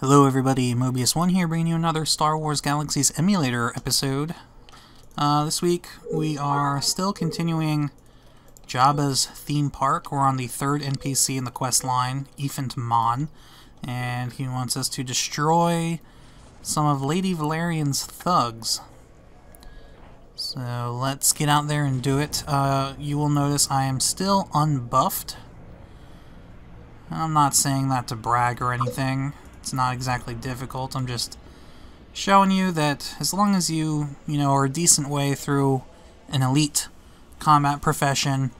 Hello everybody, Mobius1 here, bringing you another Star Wars Galaxies emulator episode. This week we are still continuing Jabba's theme park. We're on the third NPC in the quest line, Ephant Mon, and he wants us to destroy some of Lady Valerian's thugs. So let's get out there and do it. You will notice I am still unbuffed. I'm not saying that to brag or anything. It's not exactly difficult, I'm just showing you that as long as you are a decent way through an elite combat profession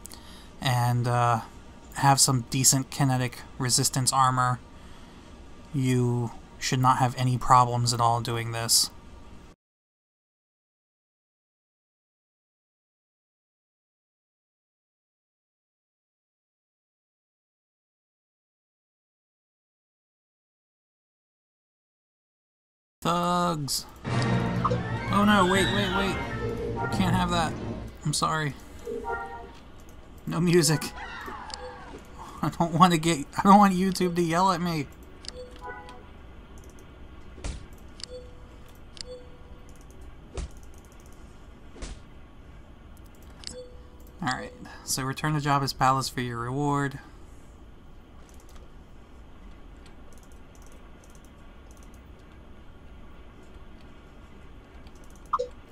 and have some decent kinetic resistance armor, you should not have any problems at all doing this. Thugs! Oh no, wait! Can't have that. I'm sorry. No music. I don't want YouTube to yell at me. Alright, so return to Jabba's palace for your reward.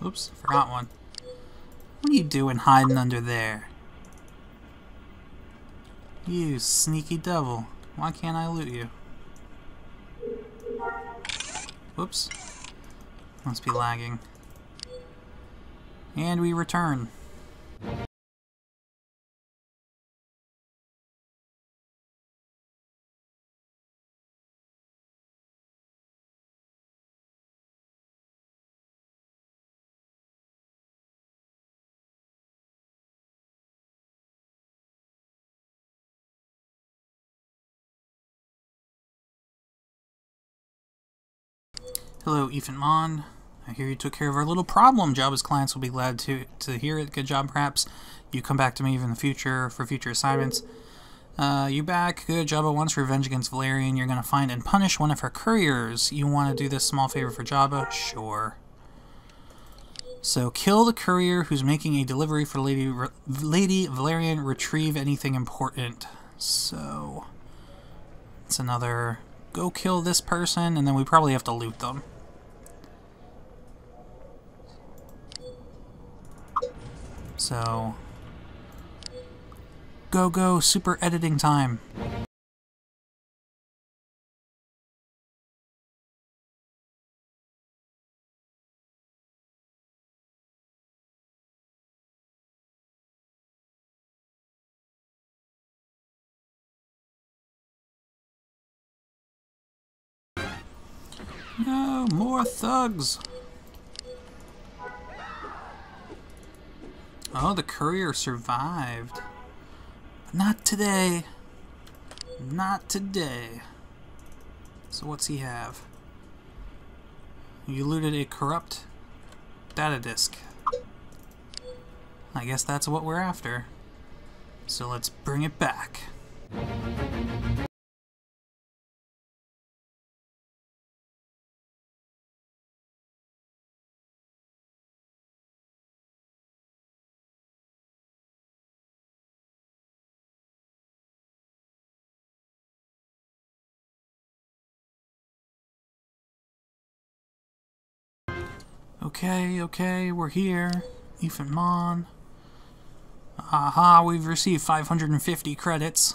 Oops, forgot one. What are you doing hiding under there? You sneaky devil. Why can't I loot you? Oops. Must be lagging. And we return. Hello, Ephant Mon. I hear you took care of our little problem. Jabba's clients will be glad to hear it. Good job, perhaps. You come back to me in the future for future assignments. You back. Good. Jabba wants revenge against Valerian. You're going to find and punish one of her couriers. You want to do this small favor for Jabba? Sure. So, kill the courier who's making a delivery for Lady Valerian. Retrieve anything important. So, it's another go kill this person, and then we probably have to loot them. So, go, super editing time. No, more thugs. Oh, the courier survived. But not today. Not today. So what's he have? You looted a corrupt data disk. I guess that's what we're after. So let's bring it back. Okay, we're here. Ephant Mon. Aha, we've received 550 credits.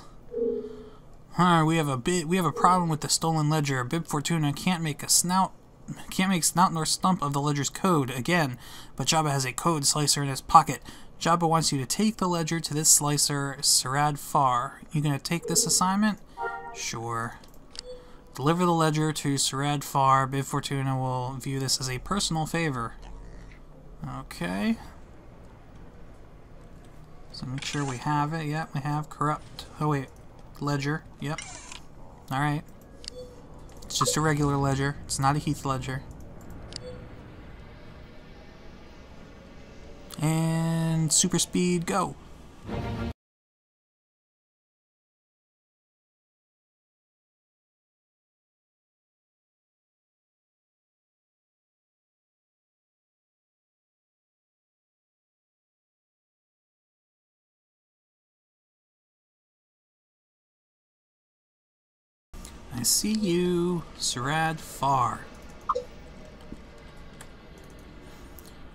Huh, we have a problem with the stolen ledger. Bib Fortuna can't make snout nor stump of the ledger's code again, but Jabba has a code slicer in his pocket. Jabba wants you to take the ledger to this slicer, Sered Farr. You gonna take this assignment? Sure. Deliver the ledger to Sered Farr. Bib Fortuna will view this as a personal favor. Okay. So make sure we have it. Yep, we have corrupt. Oh wait, ledger. Yep. Alright. It's just a regular ledger. It's not a Heath ledger. And super speed, go! I see you, Sered Farr.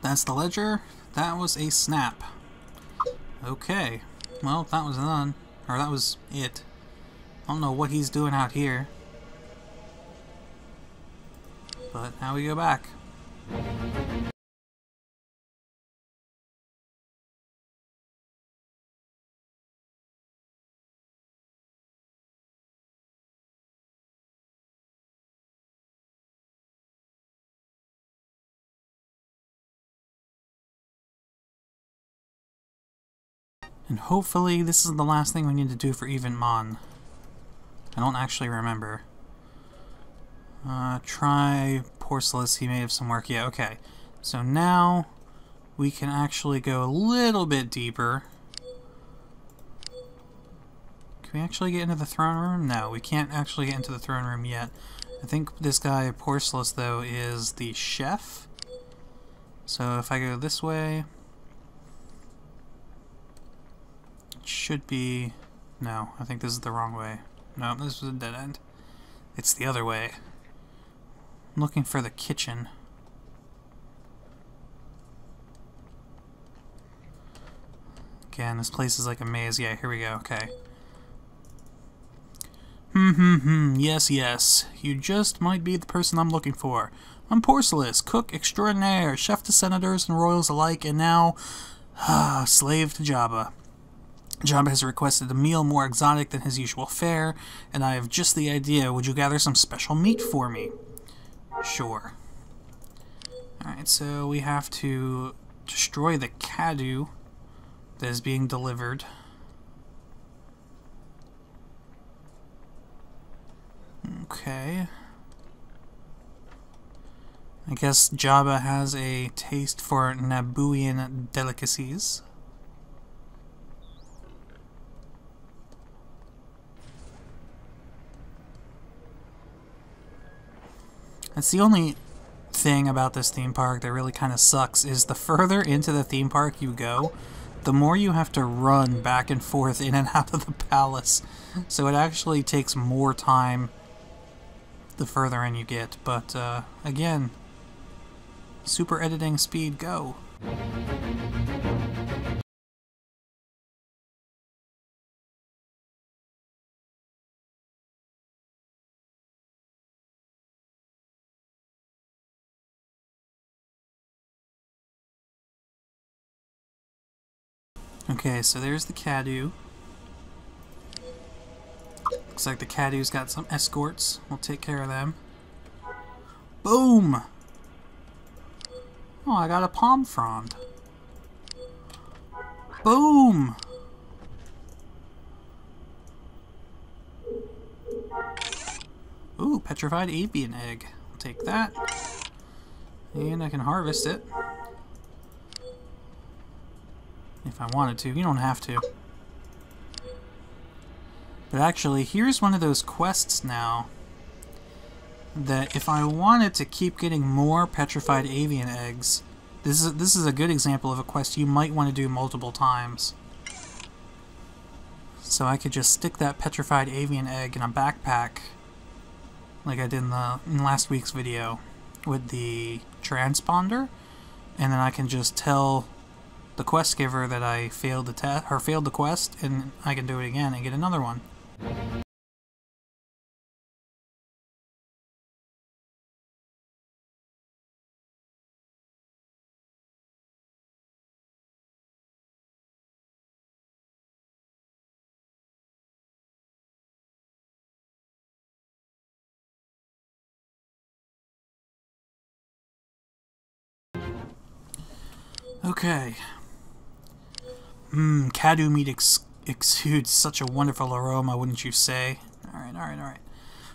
That's the ledger. That was a snap. Okay. Well, that was none. Or that was it. I don't know what he's doing out here. But now we go back. And hopefully this is the last thing we need to do for Ephant Mon. I don't actually remember. Try Porcellus, he may have some work. Yeah, okay. So now we can actually go a little bit deeper. Can we actually get into the throne room? No, we can't actually get into the throne room yet. I think this guy, Porcellus, though, is the chef. So if I go this way... should be... no, I think this is the wrong way. No, this was a dead end. It's the other way. I'm looking for the kitchen. Again, this place is like a maze. Yeah, here we go. Okay. Yes, yes. You just might be the person I'm looking for. I'm Porcellus, cook extraordinaire, chef to senators and royals alike, and now... slave to Jabba. Jabba has requested a meal more exotic than his usual fare, and I have just the idea. Would you gather some special meat for me? Sure. Alright, so we have to destroy the Kaadu that is being delivered. Okay. I guess Jabba has a taste for Nabooian delicacies. That's the only thing about this theme park that really kind of sucks, is the further into the theme park you go, the more you have to run back and forth in and out of the palace. So it actually takes more time the further in you get. But again, super editing speed, go! Okay, so there's the Kaadu. Looks like the Kaadoo's got some escorts. We'll take care of them. Boom! Oh, I got a palm frond. Boom! Ooh, petrified avian egg. I'll take that. And I can harvest it. If I wanted to. You don't have to. But actually, here's one of those quests now that if I wanted to keep getting more petrified avian eggs, this is a good example of a quest you might want to do multiple times. So I could just stick that petrified avian egg in a backpack like I did in last week's video with the transponder, and then I can just tell the quest giver that I failed the quest, and I can do it again and get another one. Okay. Kaadu meat exudes such a wonderful aroma, wouldn't you say? Alright.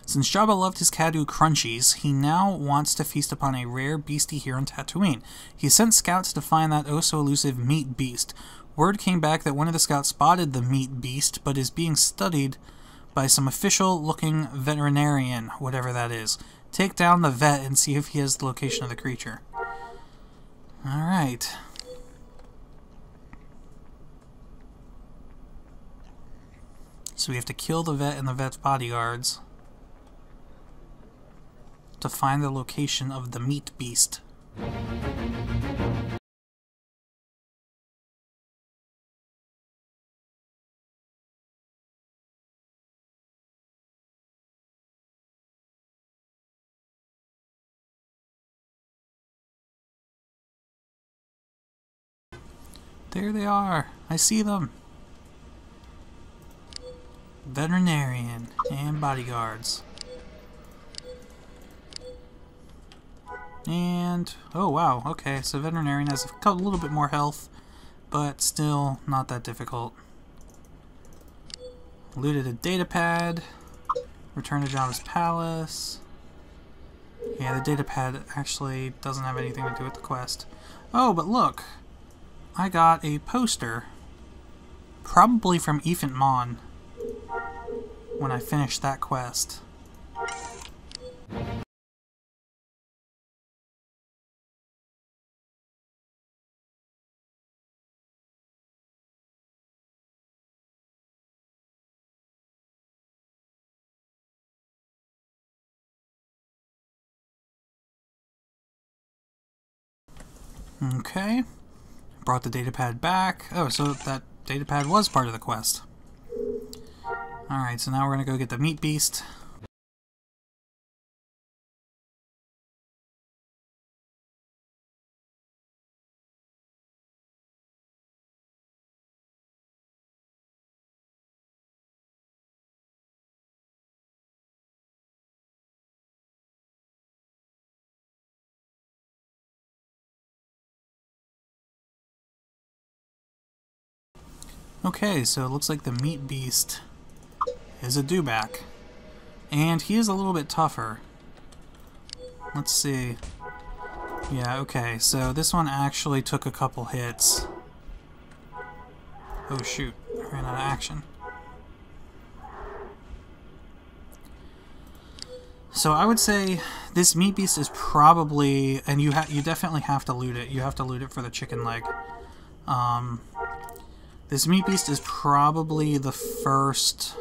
Since Jabba loved his Kaadu crunchies, he now wants to feast upon a rare beastie here on Tatooine. He sent scouts to find that oh-so-elusive meat beast. Word came back that one of the scouts spotted the meat beast, but is being studied by some official-looking veterinarian, whatever that is. Take down the vet and see if he has the location of the creature. Alright. So we have to kill the vet and the vet's bodyguards. to find the location of the meat beast. There they are! I see them! Veterinarian and bodyguards. And, oh wow, okay, so veterinarian has a little bit more health, but still not that difficult. Looted a datapad, returned to Jabba's palace. Yeah, the datapad actually doesn't have anything to do with the quest. Oh, but look! I got a poster, probably from Ephant Mon, when I finished that quest. Okay. Brought the datapad back. Oh, so that datapad was part of the quest. Alright, so now we're gonna go get the meat beast. Okay, so it looks like the meat beast is a dewback. And he is a little bit tougher. Let's see. Yeah, okay, so this one actually took a couple hits. Oh shoot, ran out of action. So I would say this meat beast is probably, and you definitely have to loot it. You have to loot it for the chicken leg. This meat beast is probably the first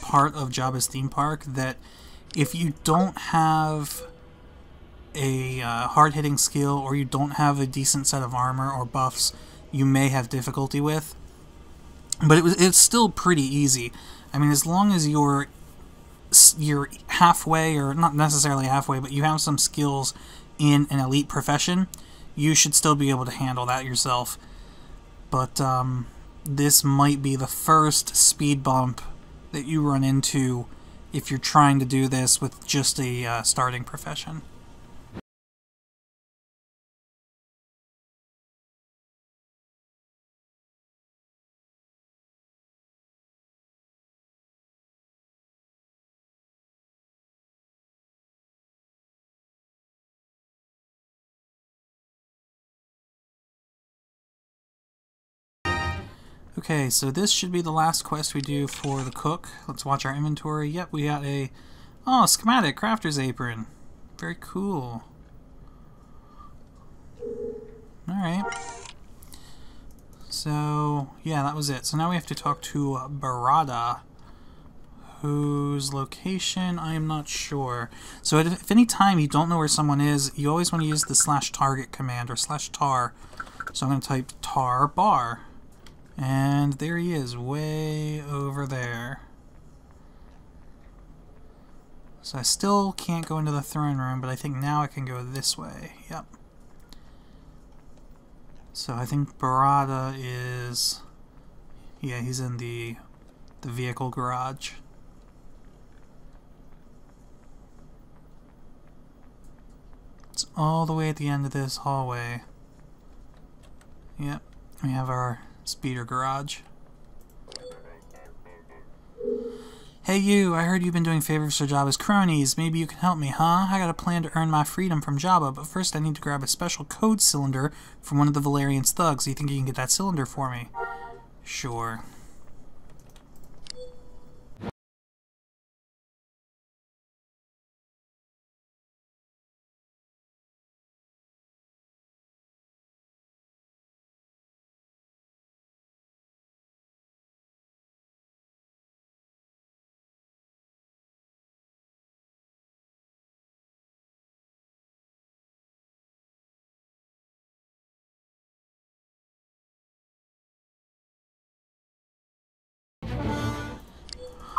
part of Jabba's theme park that if you don't have a hard-hitting skill or you don't have a decent set of armor or buffs, you may have difficulty with. But it's still pretty easy. I mean, as long as you're halfway, or not necessarily halfway, but you have some skills in an elite profession, you should still be able to handle that yourself. But this might be the first speed bump that you run into if you're trying to do this with just a starting profession. Okay, so this should be the last quest we do for the cook. Let's watch our inventory. Yep, we got a... Oh, schematic, crafter's apron. Very cool. Alright. So, yeah, that was it. So now we have to talk to Barada, whose location I am not sure. So if any time you don't know where someone is, you always want to use the /target command or /tar. So I'm going to type tar bar. And there he is, way over there. So I still can't go into the throne room, but I think now I can go this way. Yep. So I think Barada is... Yeah, he's in the vehicle garage. It's all the way at the end of this hallway. Yep, we have our... speeder garage. Hey you, I heard you've been doing favors for Jabba's cronies. Maybe you can help me, huh? I got a plan to earn my freedom from Jabba, but first I need to grab a special code cylinder from one of the Valerian's thugs. Do you think you can get that cylinder for me? Sure.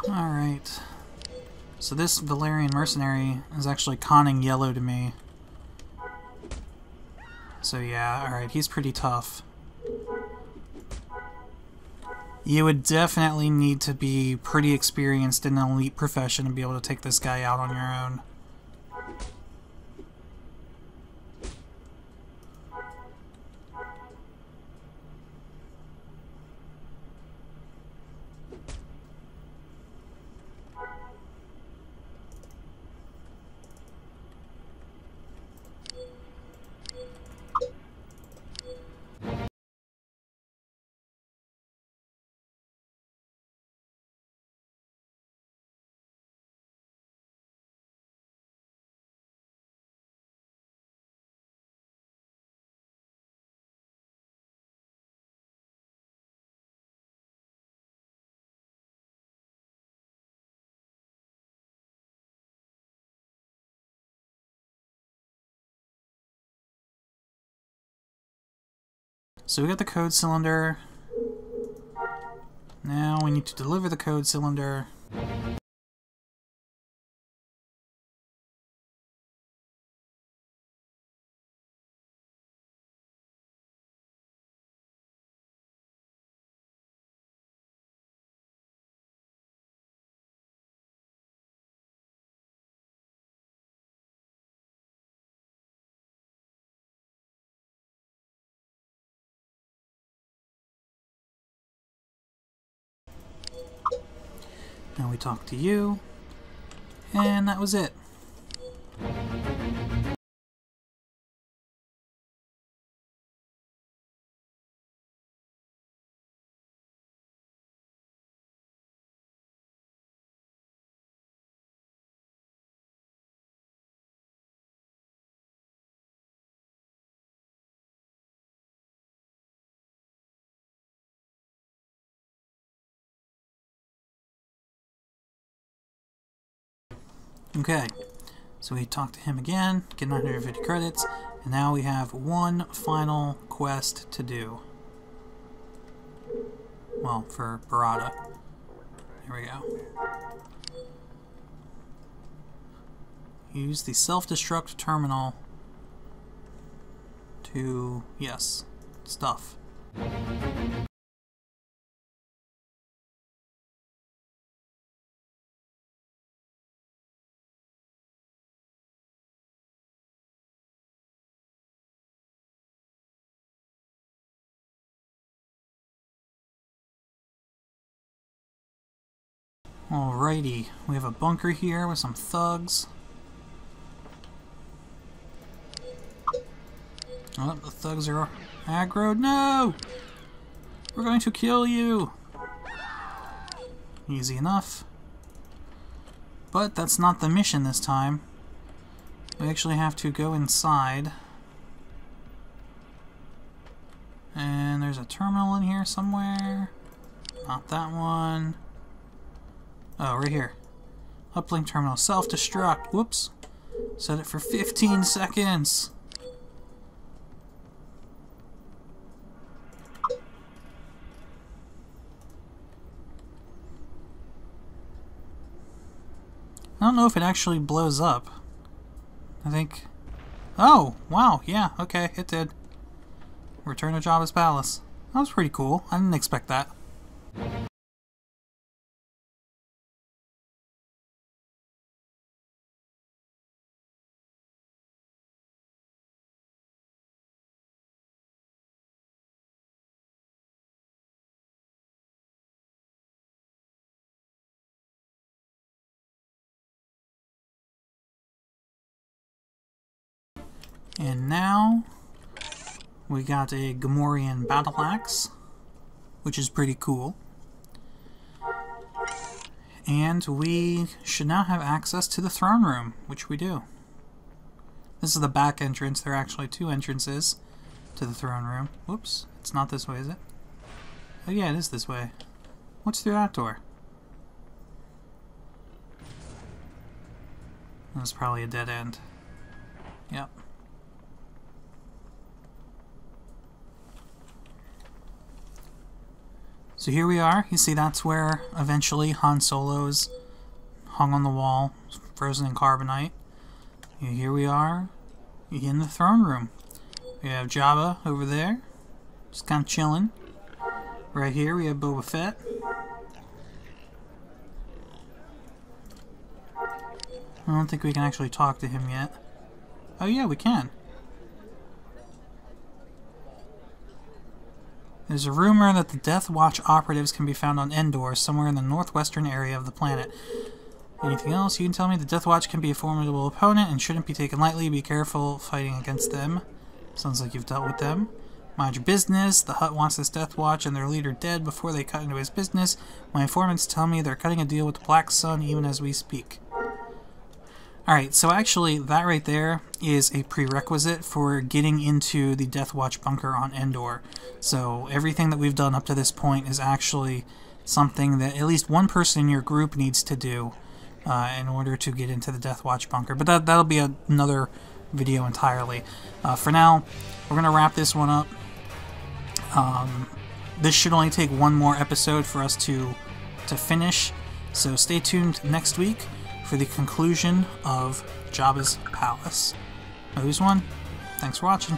Alright. So this Valerian mercenary is actually conning yellow to me. So yeah, alright, he's pretty tough. You would definitely need to be pretty experienced in an elite profession to be able to take this guy out on your own. So we got the code cylinder. Now we need to deliver the code cylinder. Now we talk to you, and that was it. Okay, so we talked to him again, get 950 credits, and now we have one final quest to do. Well, for Barada. Here we go. Use the self-destruct terminal to, yes, stuff. Alrighty, we have a bunker here with some thugs. Oh, the thugs are aggroed. No! We're going to kill you! Easy enough. But that's not the mission this time. We actually have to go inside. And there's a terminal in here somewhere. Not that one. Oh, right here. Uplink terminal. Self-destruct. Whoops. Set it for 15 seconds. I don't know if it actually blows up. I think... Oh! Wow, yeah, okay, it did. Return to Jabba's Palace. That was pretty cool. I didn't expect that. And now, we got a Gamorrean battle axe, which is pretty cool. And we should now have access to the throne room, which we do. This is the back entrance. There are actually two entrances to the throne room. Whoops, it's not this way, is it? Oh yeah, it is this way. What's through that door? That's probably a dead end. Yep. So here we are. You see, that's where eventually Han Solo's hung on the wall, frozen in carbonite. And here we are in the throne room. We have Jabba over there, just kind of chilling. Right here we have Boba Fett. I don't think we can actually talk to him yet. Oh yeah, we can. There's a rumor that the Death Watch operatives can be found on Endor, somewhere in the northwestern area of the planet. Anything else you can tell me? The Death Watch can be a formidable opponent and shouldn't be taken lightly. Be careful fighting against them. Sounds like you've dealt with them. Mind your business. The Hutt wants this Death Watch and their leader dead before they cut into his business. My informants tell me they're cutting a deal with the Black Sun even as we speak. Alright, so actually that right there is a prerequisite for getting into the Death Watch bunker on Endor. So everything that we've done up to this point is actually something that at least one person in your group needs to do in order to get into the Death Watch bunker. But that'll be another video entirely. For now, we're going to wrap this one up. This should only take one more episode for us to finish. So stay tuned next week for the conclusion of Jabba's Palace. Mobius1, thanks for watching.